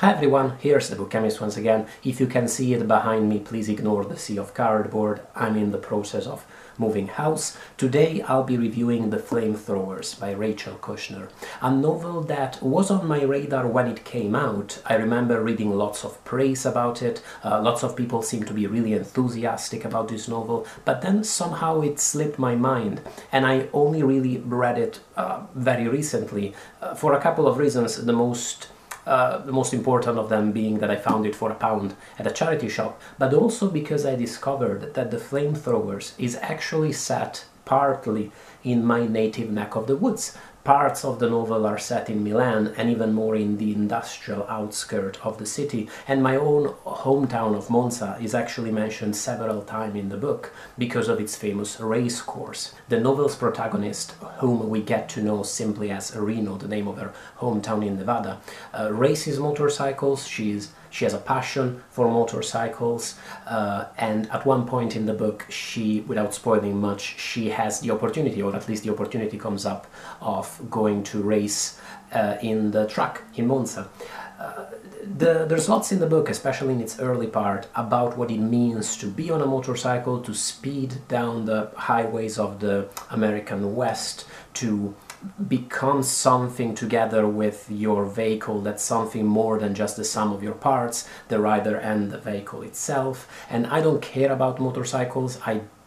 Hi everyone, here's the Bookchemist once again. If you can see it behind me, please ignore the sea of cardboard. I'm in the process of moving house. Today I'll be reviewing The Flamethrowers by Rachel Kushner, a novel that was on my radar when it came out. I remember reading lots of praise about it, lots of people seemed to be really enthusiastic about this novel, but then somehow it slipped my mind and I only really read it very recently for a couple of reasons, the most important of them being that I found it for £1 at a charity shop, but also because I discovered that The Flamethrowers is actually set partly in my native neck of the woods. Parts of the novel are set in Milan and even more in the industrial outskirts of the city, and my own hometown of Monza is actually mentioned several times in the book because of its famous race course. The novel's protagonist, whom we get to know simply as Reno, the name of her hometown in Nevada, races motorcycles. She has a passion for motorcycles, and at one point in the book she, without spoiling much, she has the opportunity, or at least the opportunity comes up, of going to race in the track in Monza. There's lots in the book, especially in its early part, about what it means to be on a motorcycle, to speed down the highways of the American West, to become something together with your vehicle that's something more than just the sum of your parts, the rider and the vehicle itself. And I don't care about motorcycles,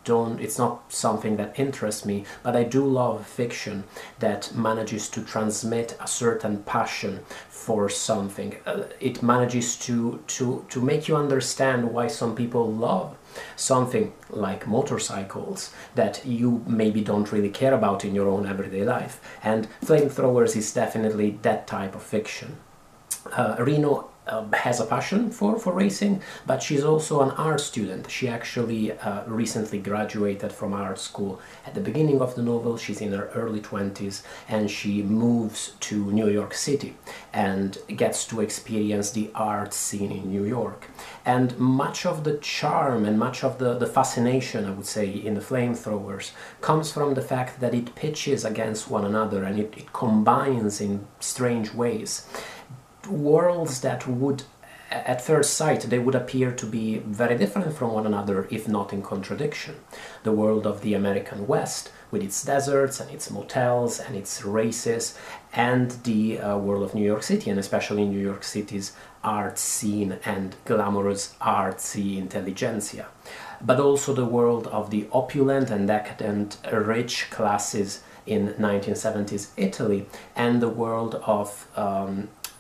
it's not something that interests me, but I do love fiction that manages to transmit a certain passion for something. It manages to make you understand why some people love something like motorcycles that you maybe don't really care about in your own everyday life. And Flamethrowers is definitely that type of fiction. Reno has a passion for racing, but she's also an art student. She actually recently graduated from art school at the beginning of the novel. She's in her early 20s and she moves to New York City and gets to experience the art scene in New York. And much of the charm and much of the fascination, I would say, in The Flamethrowers comes from the fact that it pitches against one another and it combines in strange ways worlds that would, at first sight, they would appear to be very different from one another, if not in contradiction. The world of the American West, with its deserts and its motels and its races, and the world of New York City, and especially New York City's art scene and glamorous artsy intelligentsia. But also the world of the opulent and decadent rich classes in 1970s Italy, and the world of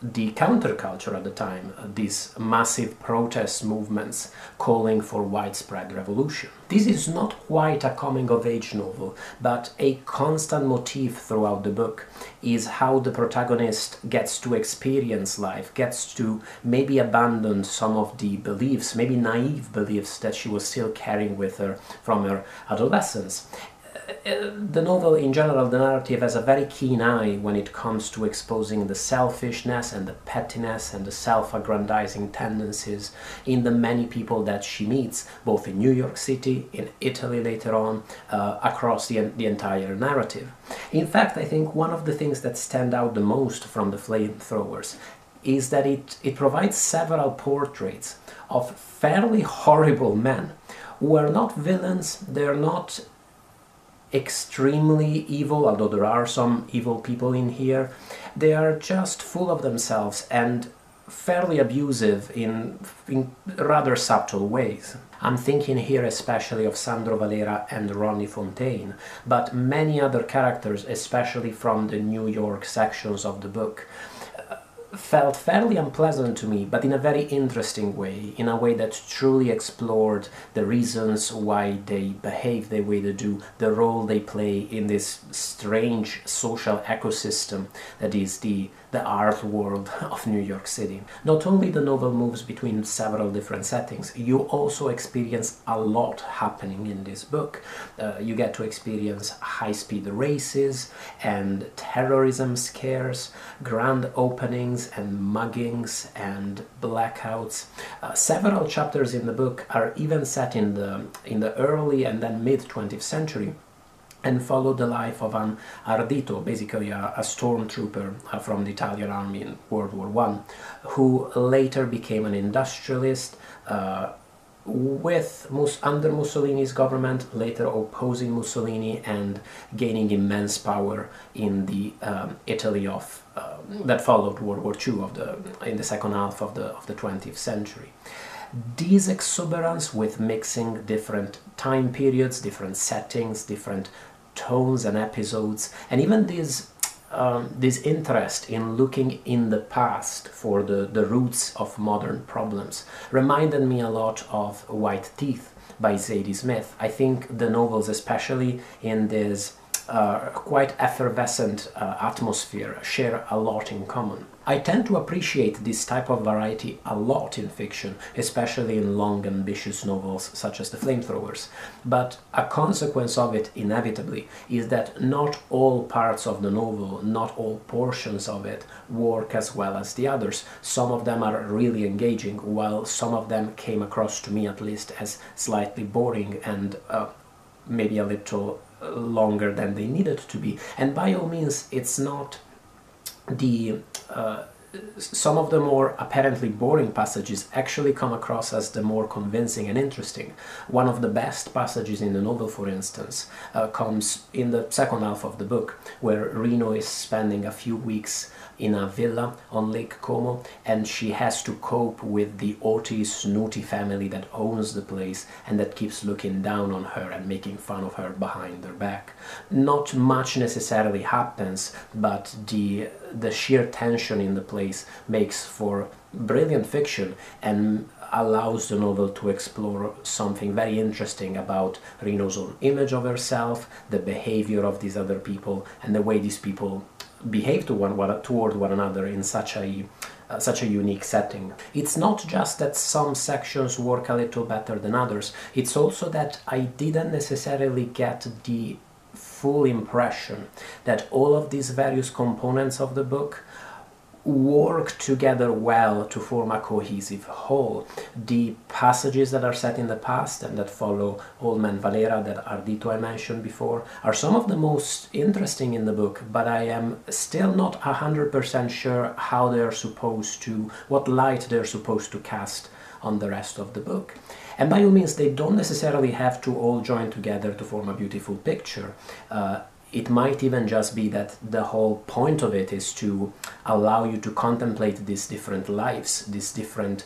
the counterculture at the time, these massive protest movements calling for widespread revolution. This is not quite a coming-of-age novel, but a constant motif throughout the book is how the protagonist gets to experience life, gets to maybe abandon some of the beliefs, maybe naive beliefs that she was still carrying with her from her adolescence. The novel in general, the narrative, has a very keen eye when it comes to exposing the selfishness and the pettiness and the self-aggrandizing tendencies in the many people that she meets, both in New York City, in Italy later on, across the entire narrative. In fact, I think one of the things that stand out the most from The Flamethrowers is that it provides several portraits of fairly horrible men who are not villains, they're not extremely evil, although there are some evil people in here. They are just full of themselves and fairly abusive in rather subtle ways. I'm thinking here especially of Sandro Valera and Ronnie Fontaine, but many other characters, especially from the New York sections of the book, felt fairly unpleasant to me, but in a very interesting way, in a way that truly explored the reasons why they behave the way they do, the role they play in this strange social ecosystem that is the art world of New York City. Not only the novel moves between several different settings, you also experience a lot happening in this book. You get to experience high-speed races and terrorism scares, grand openings and muggings and blackouts. Several chapters in the book are even set in the early and then mid 20th century, and followed the life of an Ardito, basically a stormtrooper from the Italian army in World War I, who later became an industrialist under Mussolini's government, later opposing Mussolini and gaining immense power in the Italy of that followed World War II in the second half of the 20th century. This exuberance, with mixing different time periods, different settings, different tones and episodes, and even this interest in looking in the past for the roots of modern problems, reminded me a lot of White Teeth by Zadie Smith. I think the novels, especially in this quite effervescent atmosphere, share a lot in common. I tend to appreciate this type of variety a lot in fiction, especially in long, ambitious novels such as The Flamethrowers, but a consequence of it, inevitably, is that not all parts of the novel, not all portions of it, work as well as the others. Some of them are really engaging, while some of them came across to me, at least, as slightly boring and maybe a little longer than they needed to be. And by all means, it's not the some of the more apparently boring passages actually come across as the more convincing and interesting. One of the best passages in the novel, for instance, comes in the second half of the book, where Reno is spending a few weeks in a villa on Lake Como, and she has to cope with the haughty, snooty family that owns the place and that keeps looking down on her and making fun of her behind their back. Not much necessarily happens, but the sheer tension in the place makes for brilliant fiction and allows the novel to explore something very interesting about Reno's own image of herself, the behavior of these other people, and the way these people behave toward one another in such a unique setting. It's not just that some sections work a little better than others, it's also that I didn't necessarily get the full impression that all of these various components of the book work together well to form a cohesive whole. The passages that are set in the past and that follow Old Man Valera, that Ardito I mentioned before, are some of the most interesting in the book, but I am still not 100% sure how they're supposed to, what light they're supposed to cast on the rest of the book. And by all means, they don't necessarily have to all join together to form a beautiful picture. It might even just be that the whole point of it is to allow you to contemplate these different lives, these different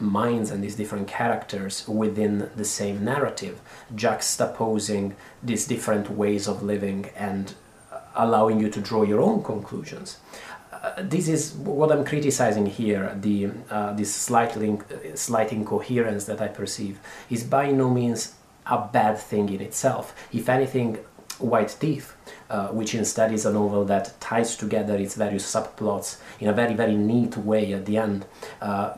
minds and these different characters within the same narrative, juxtaposing these different ways of living and allowing you to draw your own conclusions. This is what I'm criticizing here. This slight incoherence that I perceive is by no means a bad thing in itself. If anything, White Teeth, which instead is a novel that ties together its various subplots in a very, very neat way at the end,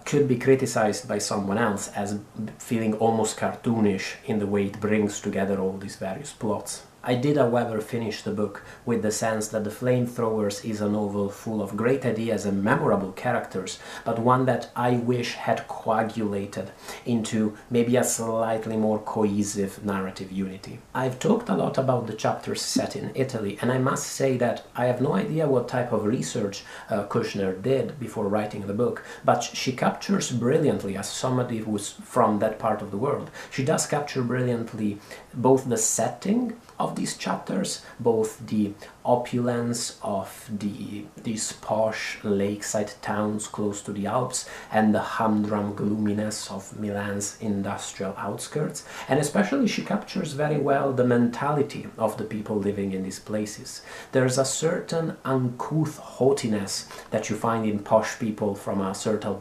could be criticized by someone else as feeling almost cartoonish in the way it brings together all these various plots. I did, however, finish the book with the sense that The Flamethrowers is a novel full of great ideas and memorable characters, but one that I wish had coagulated into maybe a slightly more cohesive narrative unity. I've talked a lot about the chapters set in Italy, and I must say that I have no idea what type of research Kushner did before writing the book, but she captures brilliantly, as somebody who's from that part of the world, she does capture brilliantly both the setting of these chapters, both the opulence of these posh lakeside towns close to the Alps and the humdrum gloominess of Milan's industrial outskirts, and especially she captures very well the mentality of the people living in these places. There's a certain uncouth haughtiness that you find in posh people from a certain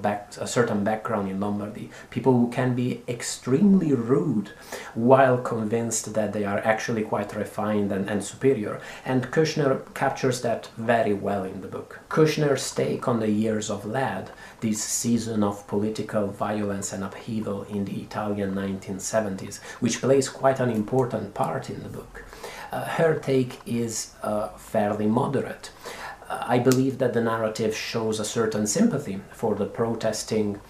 background in Lombardy, people who can be extremely rude while convinced that they are actually quite refined and superior, and Kushner captures that very well in the book. Kushner's take on the years of lead, this season of political violence and upheaval in the Italian 1970s, which plays quite an important part in the book. Her take is fairly moderate. I believe that the narrative shows a certain sympathy for the protesting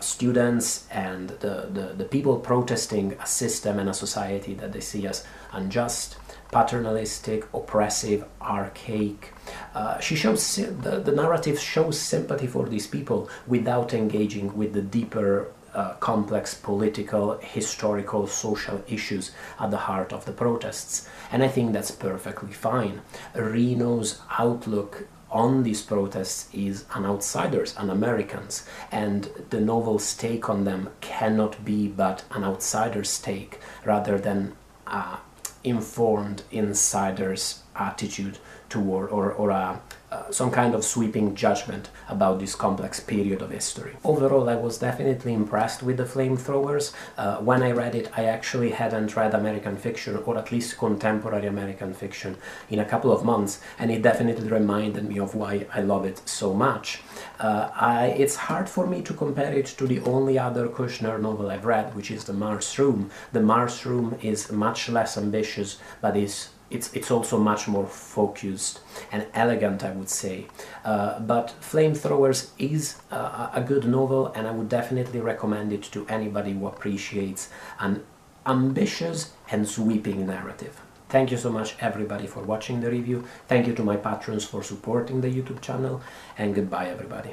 students and the people protesting a system and a society that they see as unjust, paternalistic, oppressive, archaic. She shows, the narrative shows sympathy for these people without engaging with the deeper complex political, historical, social issues at the heart of the protests. And I think that's perfectly fine. Reno's outlook on these protests is an outsider's, an American's, and the novel's take on them cannot be but an outsider's take rather than informed insider's attitude toward, or some kind of sweeping judgment about this complex period of history. Overall, I was definitely impressed with The Flamethrowers. When I read it, I actually hadn't read American fiction, or at least contemporary American fiction, in a couple of months, and it definitely reminded me of why I love it so much. It's hard for me to compare it to the only other Kushner novel I've read, which is The Mars Room. The Mars Room is much less ambitious, but it's also much more focused and elegant, I would say. But Flamethrowers is a good novel, and I would definitely recommend it to anybody who appreciates an ambitious and sweeping narrative. Thank you so much, everybody, for watching the review. Thank you to my patrons for supporting the YouTube channel, and goodbye, everybody.